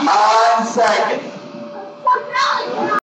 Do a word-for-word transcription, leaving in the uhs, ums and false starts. Nine seconds.